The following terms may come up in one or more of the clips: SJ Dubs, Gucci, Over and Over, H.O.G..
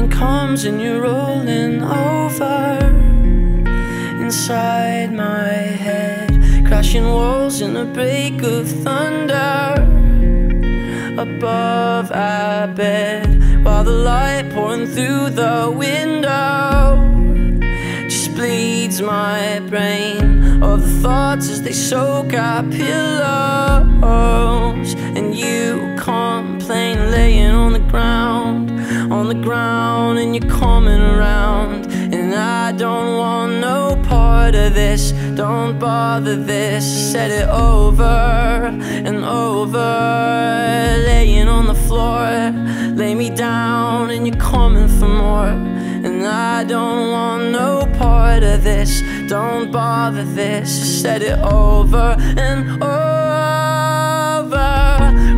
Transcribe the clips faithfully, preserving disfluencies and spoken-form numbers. morning comes and you're rolling over inside my head, crashing walls in the break of thunder above our bed, while the light pouring through the window just bleeds my brain of the thoughts as they soak our pillows. And you complain, laying on the ground, on the ground, and you're coming around. And I don't want no part of this, don't bother this. Said it over and over, laying on the floor, lay me down, and you're coming for more. And I don't want no part of this, don't bother this. Said it over and over.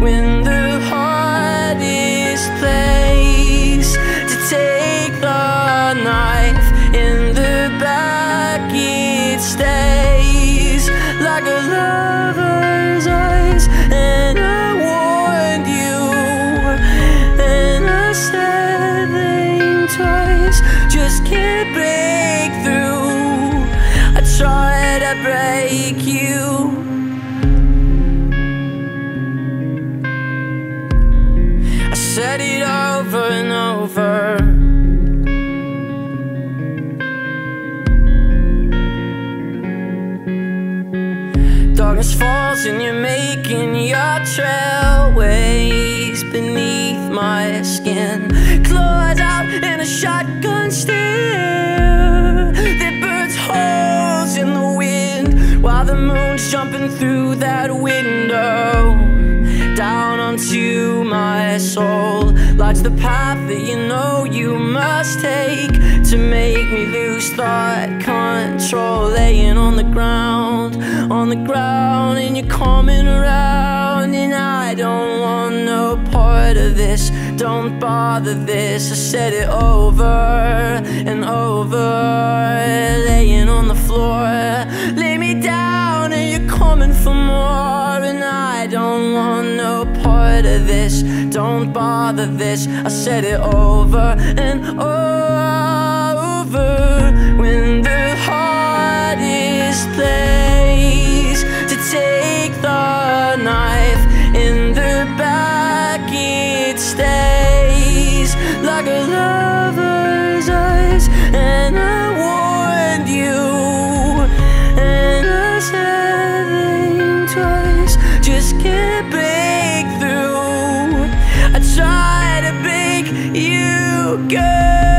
When the hardest place to take the knife, in the back it stays like a lover's eyes. And I warned you, and I said them twice, just can't break through. I try to break you. I said it over and over. Darkness falls and you're making your trailways beneath my skin. Claws out in a shotgun stare that burns holes in the wind, while the moon's jumping through that window down onto my soul. Lights the path that you know you must take to make me lose thought control. Laying on the ground, on the ground, and you're coming around. And I don't want no part of this, don't bother this. I said it over and over, laying on the floor, lay me down, and you're coming for more. And I don't want no part of this, don't bother this. I said it over and over. When the hardest place to take the knife, in the back it stays like a lover's eyes. And I warned you, and I said them twice, just can't break through. I try to make you good.